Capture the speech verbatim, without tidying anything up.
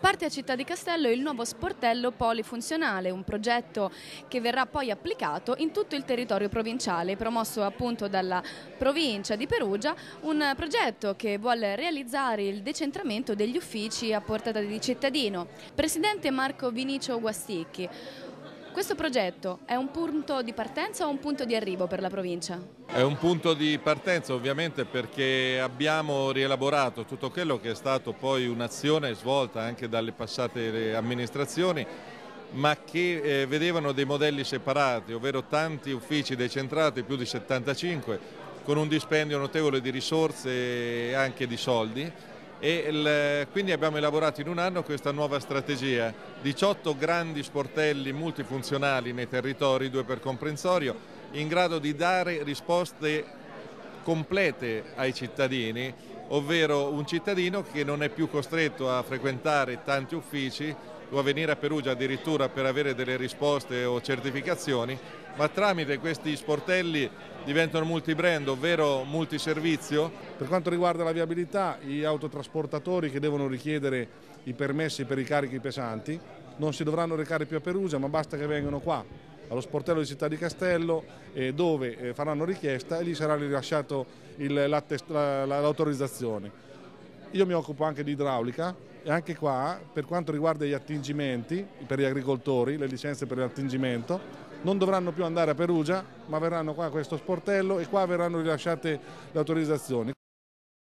Parte a Città di Castello il nuovo sportello polifunzionale, un progetto che verrà poi applicato in tutto il territorio provinciale, promosso appunto dalla provincia di Perugia, un progetto che vuole realizzare il decentramento degli uffici a portata di cittadino. Presidente Marco Vinicio Guasticchi, questo progetto è un punto di partenza o un punto di arrivo per la provincia? È un punto di partenza ovviamente, perché abbiamo rielaborato tutto quello che è stato poi un'azione svolta anche dalle passate amministrazioni, ma che eh, vedevano dei modelli separati, ovvero tanti uffici decentrati, più di settantacinque, con un dispendio notevole di risorse e anche di soldi. E il, quindi abbiamo elaborato in un anno questa nuova strategia, diciotto grandi sportelli multifunzionali nei territori, due per comprensorio, in grado di dare risposte complete ai cittadini, ovvero un cittadino che non è più costretto a frequentare tanti uffici o a venire a Perugia addirittura per avere delle risposte o certificazioni, ma tramite questi sportelli diventano multibrand, ovvero multiservizio. Per quanto riguarda la viabilità, gli autotrasportatori che devono richiedere i permessi per i carichi pesanti non si dovranno recare più a Perugia, ma basta che vengano qua allo sportello di Città di Castello, eh, dove eh, faranno richiesta e gli sarà rilasciato l'autorizzazione. Io mi occupo anche di idraulica e anche qua, per quanto riguarda gli attingimenti per gli agricoltori, le licenze per l'attingimento, non dovranno più andare a Perugia, ma verranno qua a questo sportello e qua verranno rilasciate le autorizzazioni.